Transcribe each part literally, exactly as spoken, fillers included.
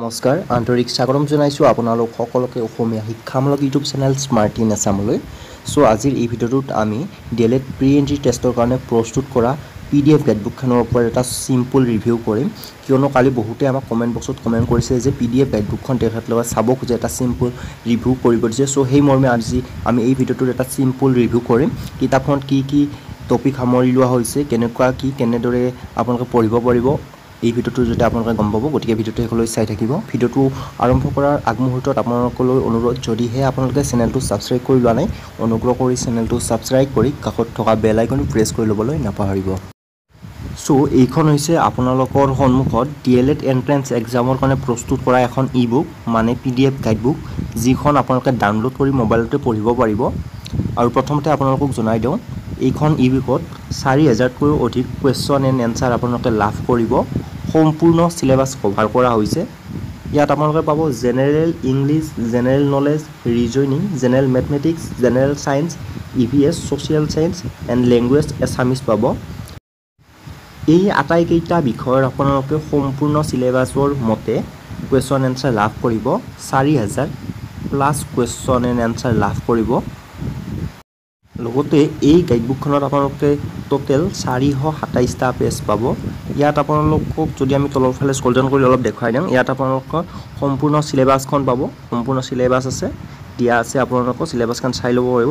नमस्कार आंतरिक स्वागतम जानाइछु आपनालोक सकलोके असमिया शिक्षामूलक यूट्यूब चैनल स्मार्ट इन आसामलै। सो आजिर ए भिडियोटुत आमी डेलेट प्रि एंट्री टेस्टर कारणे प्रस्तुत करा पीडीएफ गाइडबुक खाনৰ ওপৰত এটা सिम्पल रिव्यू কৰিম। কিয়নো কালি বহুতে আমাক কমেন্ট বক্সত কমেন্ট কৰিছে যে পিডিএফ গাইডবুকখন তেখেতলোকে চাব খোজে এটা সিম্পল ৰিভিউ কৰিব দিছে। সো হেই মৰমে আজি আমি এই ভিডিওটোত এটা সিম্পল ৰিভিউ কৰিম। কিতাপখন কি কি টপিক সামৰি লোৱা হৈছে কেনেকুৱা কি কেনেদৰে আপোনালোকে পঢ়িব পাৰিব এই ভিডিওটো যদি আপোনালোকে গম পাব গতিকে ভিডিওটো হেকলৈ চাই থাকিব। ভিডিওটো আৰম্ভ কৰাৰ আগমুহূৰ্তত আপোনালোকলৈ অনুৰোধ, যদিহে আপোনালোকে চেনেলটো সাবস্ক্ৰাইব কৰি লোৱা নাই অনুগ্ৰহ কৰি চেনেলটো সাবস্ক্ৰাইব কৰি কাষত থকা বেল আইকনটো প্ৰেছ কৰি লবলৈ নাপাহৰিব। সো এইখন হৈছে আপোনালোকৰ সন্মুখত ডিএলএড এন্ট্ৰান্স এক্সামৰ কাৰণে প্ৰস্তুত কৰা এখন ইবুক মানে পিডিএফ গাইডবুক, যিখন আপোনালোকে ডাউনলোড কৰি মোবাইলতে পঢ়িব পাৰিব। আৰু প্ৰথমতে আপোনালোকক জনাই দিওঁ এইখন ইবুকত চাৰি হাজাৰতকৈও অধিক কুৱেশ্যন এণ্ড এনসাৰ আপোনালোকে লাভ কৰিব। सम्पूर्ण सिलेबास कभार करा हुइसे। यात आमालोके पाबो general English, general knowledge, reasoning, general mathematics, general science, EVS, social science and language Assamese पाबो। एई आटाइकेइटा विषयৰ আপোনালোকে সম্পূৰ্ণ সিलेबासৰ মতে কুৱেশ্যন এনসাৰ লাভ কৰিব। চাৰি হাজাৰ প্লাস কুৱেশ্যন এণ্ড এনসাৰ লাভ কৰিব। লগতে এই গাইডবুকখনত আপোনালোকে টোটেল চাৰিশ সাতাইশ টা পেজ পাব। ইয়াত আপোনালোকক যদি আমি তলৰ ফালে স্ক্ৰল ডাউন কৰি অলপ দেখাই দিম, ইয়াত আপোনালোকৰ সম্পূৰ্ণ সিলেবাসখন পাব। সম্পূৰ্ণ সিলেবাস আছে দিয়া আছে, আপোনালোকক সিলেবাসখন চাই ল'ব পাৰিব।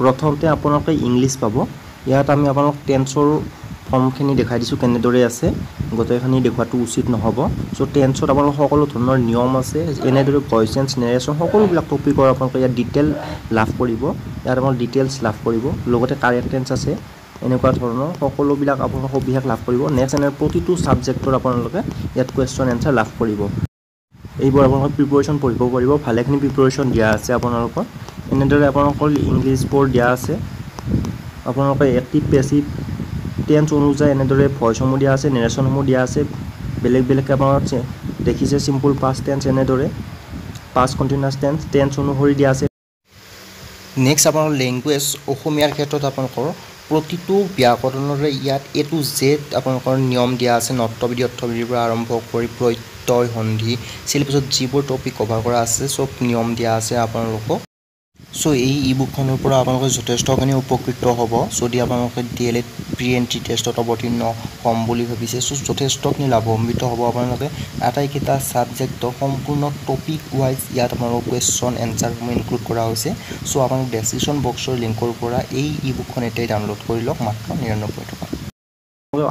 প্ৰথমতে আপোনালোকে ইংলিছ পাব। ইয়াত আমি আপোনালোক টেন্সৰ ফৰ্মখিনি দেখাই দিছো কেনেদৰে আছে, গতেইখিনি দেখুৱাটো উচিত নহব। সো টেন্সত আপোনালোক সকলো ধৰণৰ নিয়ম আছে, এনেদৰে ভয়েস চেঞ্জ নেৰেচন সকলোবিলাক টপিকৰ আপোনালোকে ইয়াত ডিটেইল লাভ কৰিব। ইয়াত আপোনালোক ডিটেইলছ লাভ কৰিব, লগতে কাৰেণ্ট টেন্স আছে, এনেকুৱা ধৰণৰ সকলোবিলাক আপোনালোকে অভিহাক লাভ কৰিব। নেক্সট এনে প্ৰতিটো সাবজেক্টৰ আপোনালোকে ইয়াত কুৱেশ্যন এনসাৰ লাভ কৰিব। এইবোৰ আপোনালোকে প্ৰিপাৰেচন পঢ়িব পাৰিব, ভালেখিনি প্ৰিপাৰেচন দিয়া আছে আপোনালোকৰ। এনেদৰে আপোনালোকৰ ইংলিছ বৰ্ড দিয়া আছে, আপোনালোকে এক্টিভ পেছিভ টেন্স অনুযায়ী এনেদৰে ভয়েসসমূহ দিয়া আছে, নেৰেচনসমূহ দিয়া আছে, বেলেগ বেলেগকৈ আপোনালোকে দেখিছে। চিম্পল পাষ্ট টেন্স এনেদৰে পাষ্ট কণ্টিনিউৱাছ টেন্স টেন্স অনুসৰি দিয়া আছে। নেক্সট আপোনালোকৰ লেংগুৱেজ অসমীয়াৰ ক্ষেত্ৰত আপোনালোকৰ প্ৰতিটো ব্যাকৰণৰে ইয়াত এ টু জেড আপোনালোকৰ নিয়ম দিয়া আছে। নট্যবিধি অৰ্থবিধিৰ পৰা আৰম্ভ কৰি প্ৰত্যয় সন্ধি চিলেবাছত যিবোৰ টপিক কভাৰ কৰা আছে চব নিয়ম দিয়া আছে আপোনালোকক। সো এই ইবুকখনৰ পৰা আপোনালোকে যথেষ্টখিনি উপকৃত হ'ব। যদি আপোনালোকে ডিএলএড প্ৰি এণ্ট্ৰি টেষ্টত অৱতীৰ্ণ হ'ম বুলি ভাবিছে সো যথেষ্টখিনি লাভান্বিত হ'ব আপোনালোকে। আটাইকেইটা ছাবজেক্টৰ সম্পূৰ্ণ টপিক ৱাইজ ইয়াত আপোনালোকৰ কুৱেশ্যন এনসাৰসমূহ ইনক্লুড কৰা হৈছে। সো আপোনালোক ডেছক্ৰিপশ্যন বক্সৰ লিংকৰ পৰা এই ইবুকখন এটাই ডাউনলোড কৰি লওক মাত্ৰ নিৰানব্বৈ টকা।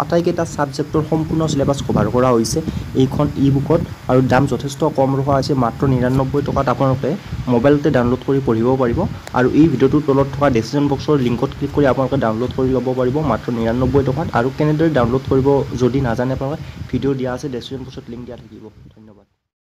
আটাইকেইটা ছাবজেক্টৰ সম্পূৰ্ণ সিলেবাস কভাৰ কৰা হৈছে এইখন ইবুকত, আৰু দাম যথেষ্ট কম ৰখা আছে মাত্ৰ নিৰানব্বৈ টকাত আপোনালোকে মোবাইলতে ডাউনলোড কৰি পঢ়িব পাৰিব। আৰু এই ভিডিওটোৰ তলত থকা ডেছক্ৰিপশ্যন বক্সৰ লিংকত ক্লিক কৰি আপোনালোকে ডাউনলোড কৰি ল'ব পাৰিব মাত্ৰ নিৰানব্বৈ টকাত। আৰু কেনেদৰে ডাউনলোড কৰিব যদি নাজানে আপোনালোকে ভিডিঅ' দিয়া আছে ডেছক্ৰিপশ্যন বক্সত লিংক দিয়া থাকিব।